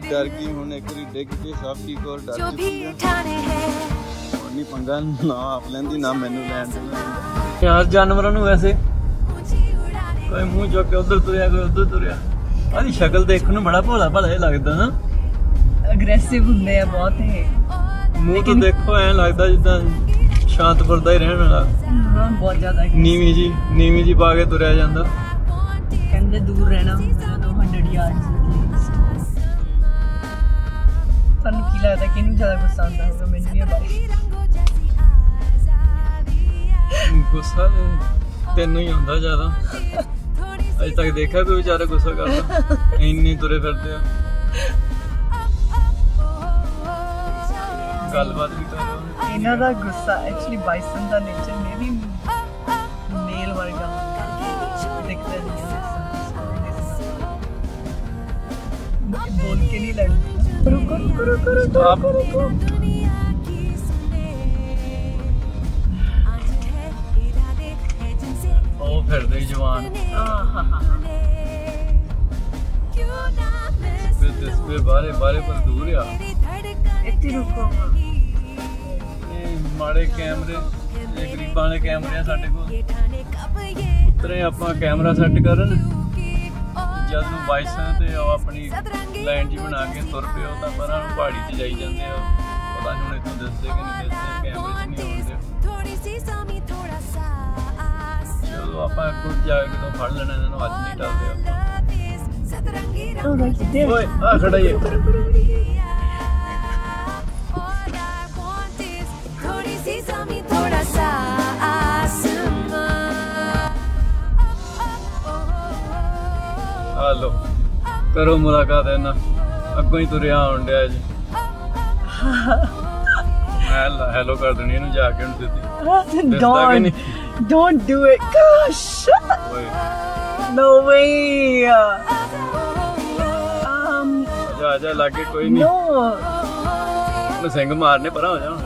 की डर की होने करी डेग के सब ठीक और डर जो भी ठाने हैं और नहीं पंगा ना आप लेंदी ना मेनू लेंदी यार जानवरों नु वैसे कोई मुंह जो के उधर तुरया कोई उधर तुरया आदी शक्ल देखो ना बड़ा भोला भाला ही लगदा ना एग्रेसिव ਹੁੰਦੇ ਆ ਬਹੁਤ ਹੈ मुंह तो देखो ऐ लगदा जिदा शांत बरदा ही रहण वाला हां बहुत ज्यादा नीवी जी बागे तुरया जांदा कहंदे दूर रहना 200 यार्ड लगता कि इन्हें ज़्यादा गुस्सा आता होगा मैंने भी बात गुस्सा तेनों ही आता ज़्यादा आज तक देखा कोई बेचारा गुस्सा करता इन्हीं तुरे फिरते हैं गलबात भी कर रहे हैं इन्हें तो गुस्सा एक्चुअली बाइसन का नेचर में भी मेल वर्ग दिखता है बोल के नहीं लड़ते रुको आप ओ फिर दे जवान फिर बारे पर दूर या इतनी रुको माड़े कैमरे गरीबा वाले कैमरे साडे कोल उतरे आपां कैमरा सेट करन जद नूं बाइसां ते अपनी लाइन जी बना के तुर पे होता पर पहाड़ी च जाई जांदे हो पता नहीं उन्हें तो दसदे कि नहीं दसदे कैमरे च नहीं आउंदे थोड़ी सी सामी थोड़ा सा आस चलो आपा कुछ जाके तो फड़ लेना इन्हां नूं आज नहीं टालदे आप ओए आ खड़ा ये थोड़ी सी सामी थोड़ा सा आस हेलो करो मुलाकात है ना अगों ही तुरया आउन दिया जी मैं हेलो कर देनी इनु जाके उन देती don't do it gosh no way जा लागे कोई नहीं मैं सिंह मारने पर हो जाऊं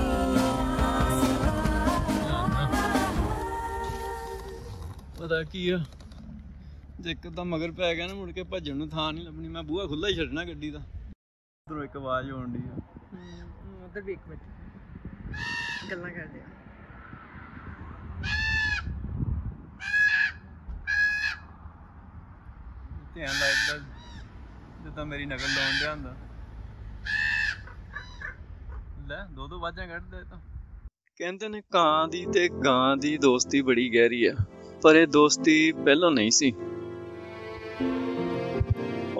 पता की है एकदम मगर पै गया ना मुड़ के भजन नूं थां नहीं लभनी मैं बूहा खुला ही छड्डना गड्डी दा उधरों एक आवाज आउंदी है उधर भी एक मिनट गल्लां करदे आ ध्यान लगदा जिद्दां मेरी नकल लाउन दिया हुंदा ले दो वाजां कड्डदे तां कहंदे ने कां दी ते गां दी दोस्ती बड़ी गहरी है पर ये दोस्ती पहलों नहीं सी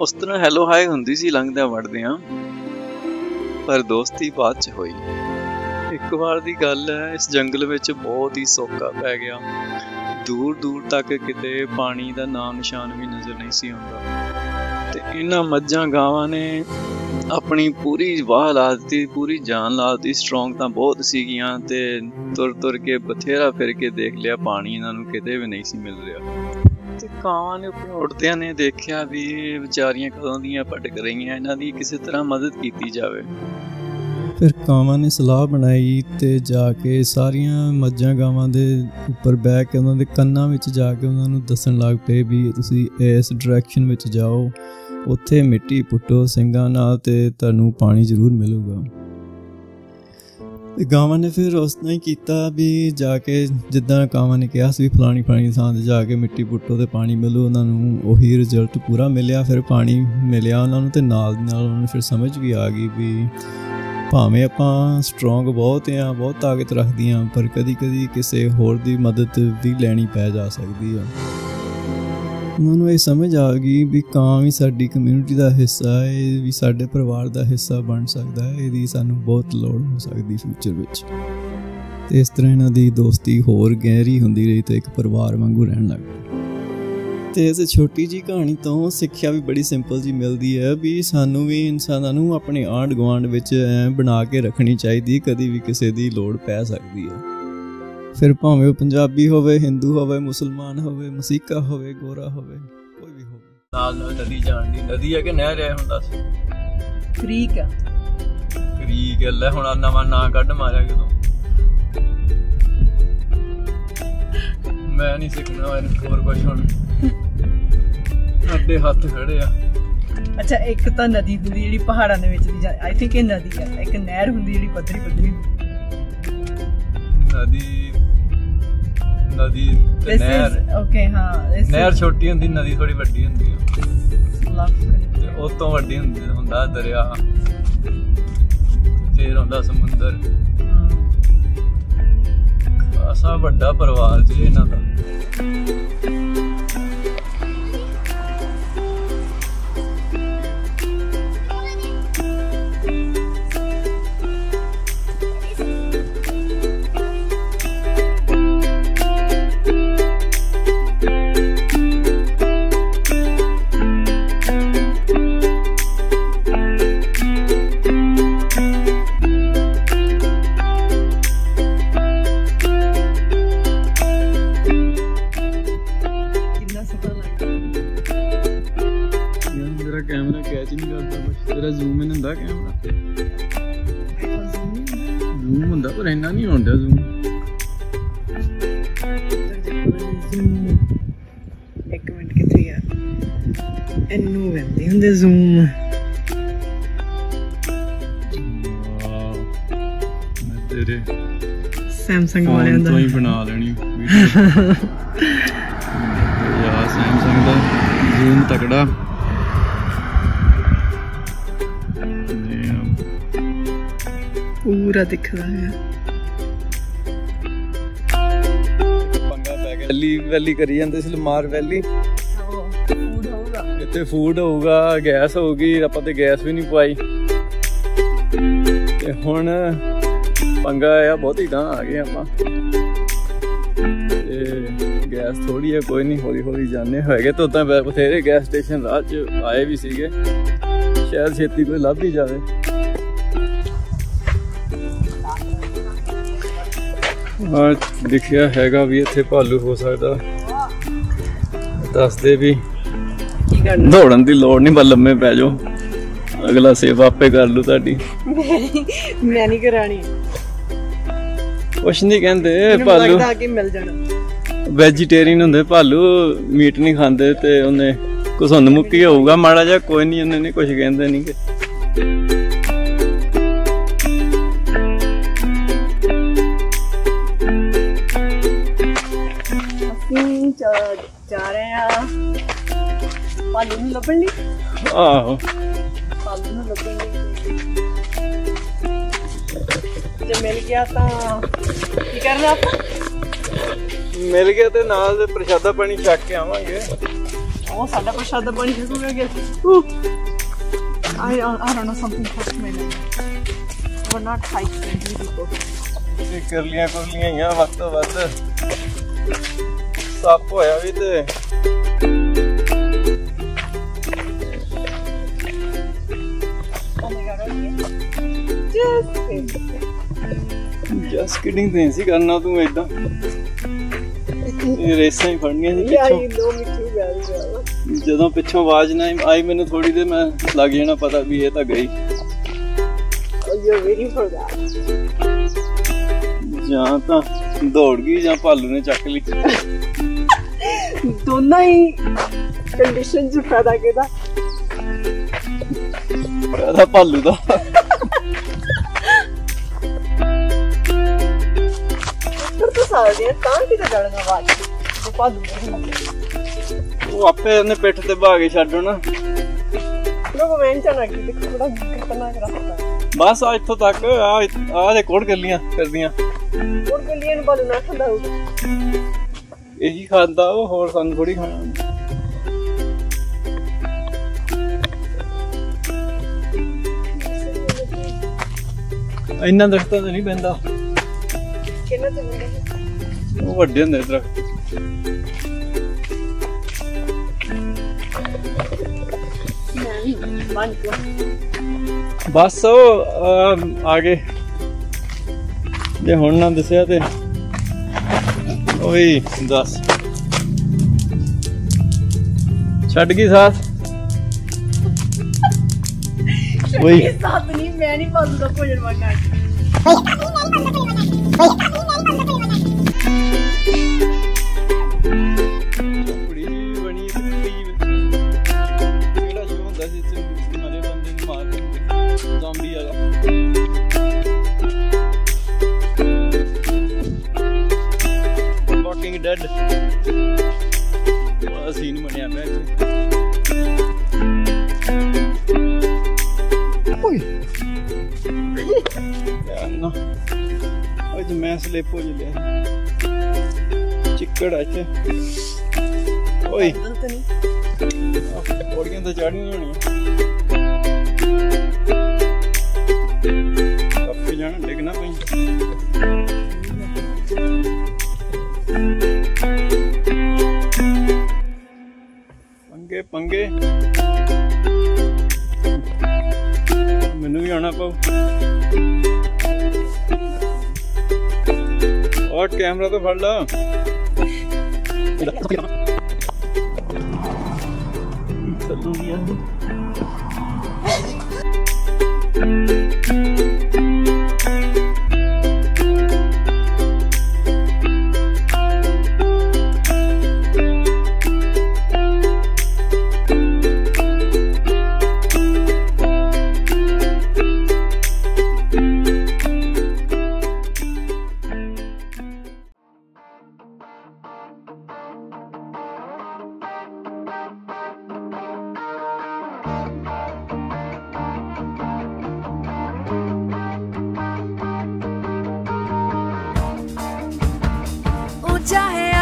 उस तरह हैलो हाय हुंदी सी लंघदा वड़दियां पर दोस्ती बाद च होई एक बार दी गल है इस जंगल विच बहुत ही सोका पै गया दूर दूर तक किते पानी दा नाम निशान भी नजर नहीं सी आउंदा ते इन्हां मज्जां गावां ने अपनी पूरी वाह ला दी पूरी जान ला दी स्ट्रोंग तां बहुत सीगियां ते तुर तुर के बथेरा फिर के देख लिया पानी इन्हां नूं किते भी नहीं सी मिल रिहा कावां ने अपने उड़दियां ने देखा भी बेचारियां कदों दियां भटक रही हैं इन्हां दी किसी तरह मदद की जाए फिर कावां ने सलाह बनाई तो जाके सारिया मज्जां गावां दे उपर बैठ के उन्हां दे कन्नां विच जाके उन्हां नूं दस्सण लग पे भी तुसीं इस डायरैक्शन विच जाओ उत्थे मिट्टी पुट्टो सिंघां नाल ते तुहानूं पानी जरूर मिलेगा गावां ने फिर उस तरह ही किया भी जाके जिदा गावां ने कहा भी फलानी फलानी थान जाके मिट्टी पुट्टो तो पानी मिलो उन्होंने उही रिजल्ट पूरा मिलिया फिर पानी मिलिया उन्होंने तो उन्होंने फिर समझ भी आ गई भी भावें आप स्ट्रोंग बहुत हैं बहुत ताकत रखते हैं पर कभी कभी किसी होर की मदद भी लैनी पै जा सकती है उन्होंने ये समझ आ गई भी कां भी साडी कम्यूनिटी का हिस्सा है ये भी साडे परिवार का हिस्सा बन सकता है ये सानू बहुत लोड़ हो सकती फ्यूचर विच ते इस तरह इन्हां दी दोस्ती होर गहरी हुंदी रही तो एक परिवार वांगू रहन लग गए तो इस छोटी जी कहानी तो सिक्ख्या भी बड़ी सिंपल जी मिलती है भी सानू भी इंसानां नूं अपने आंढ गुआंढ विच बना के रखनी चाहिदी कदी भी किसी की लोड़ पै सकती है फिर भावें वो पंजाबी होवे हिंदू होवे मुसलमान होवे मसीका होवे गोरा होवे कोई भी होवे नाल नदी जाणदी नदी है कि नहर है हुंदा सी क्रीक है हुण नवां नाम कढ मारिया कि तूं मैं नहीं सिखना इन्हूं होर कुछ हुण अड्डे हथ खड़े आ अच्छा एक तो नदी होंगी जी पहाड़ा दे विच दी, आई थिंक ये नदी है, एक नहर होंगी जी पद्धरी पद्धरी नदी ते नहर। ओके हां नहर छोटी होंदी, नदी थोड़ी बड़ी होंदी है, उस तो बड़ी होंदी हुंदा दरिया, फिर हुंदा समुंदर। खासा बड़ा परिवार जी इन्हां दा। कैमरा कैच नहीं करता बस, तेरा जूम इन हुंदा कैमरा, जूम हुंदा पर इन्ना नहीं होंदा जूम। एक मिनट किथे गया इन्नू वेंदे हुंदे जूम। वाओ मैं तेरे सैमसंग वाले दा तोई बना लेनी यार, सैमसंग दा जूम तगड़ा। पूरा दिख रहा है। पंगा पै गया। वैली वैली करी जाते सी लमार वैली। फूड होगा। इतने फूड होगा, गैस होगी, आपां ते गैस भी नहीं पाई। ते हुण पंगा है बहुत ही दां आ गए आपां। गैस थोड़ी है, कोई नहीं हौली हौली जाने होएगे। तो तां बथेरे गैस स्टेशन राह च आए भी सीगे, शायद छेती कोई लभ ही जावे। लिखिया हैगा भी इत्थे भालू हो सकदा, दसदे भी दौड़न की लोड़ नहीं, बस लम्मे पै जाओ, अगला सेफ आपे कर लू ताडी। मैं नहीं करानी, कुछ नहीं कहंदे भालू आके मिल जाना। वेजीटेरियन हुंदे भालू, मीट नहीं खांदे ते उन्हें कुसंद मुक्की होऊगा माड़ा जा, कोई नहीं उन्हें कुछ कहंदे नहीं के। जा रहे हैं पालू में लपड़नी। आहो पालू में लपड़नी जब मिल गया तो की करना आपा, मिल गया तो नाल दे प्रशादा पानी छक के आवांगे। ओ साडा प्रशादा पानी छक हो गया। I don't know something first में we are not high friendly people. ये कर लिया यहां वक्त तो वक्त साफ होया भी ते जस्ट किडिंग नहीं सी करना तू ऐदा, ये रेसा ही फड़नियां सी पिछों। जदों पिछों आवाज ना आई मैनू थोड़ी देर, मैं लग जाना पता भी ये तां गई। You are waiting for that. जां तां दौड़ गई या भालू ने चक ली। दोनों ही कंडीशन जो पैदा किया पैदा भालू दा। पर तो साल दिया तां की तो जड़ना वाज वो भालू ने वो आपे ने पेट ते भागे छड्डो ना। लोगो मेंचा ना कि देखो बड़ा खतरनाक रास्ता बस आज तो तक आ रिकॉर्ड कर लिया कर दिया। और गलियां भालू ना खांदा होगा, यही खाता वो और सन थोड़ी खाना। इन्ना दरख्त तो नहीं बहता, वो बड़े होंगे दरख्त। बस आ गए जे हुण ना दसिया ते ओए दस छड़ गई साथ। ओए साथ नहीं, मैं नहीं पालू का भोजन बनी। डर बड़ा सीन बनया पे। मैं स्लिप हो गया चिकड़ अच्छे ओए पौड़ियां तो चढ़नी होनी लेकिन ना पंगे पंगे मैनू भी आना पाओ और कैमरा तो फड़ ला चाहे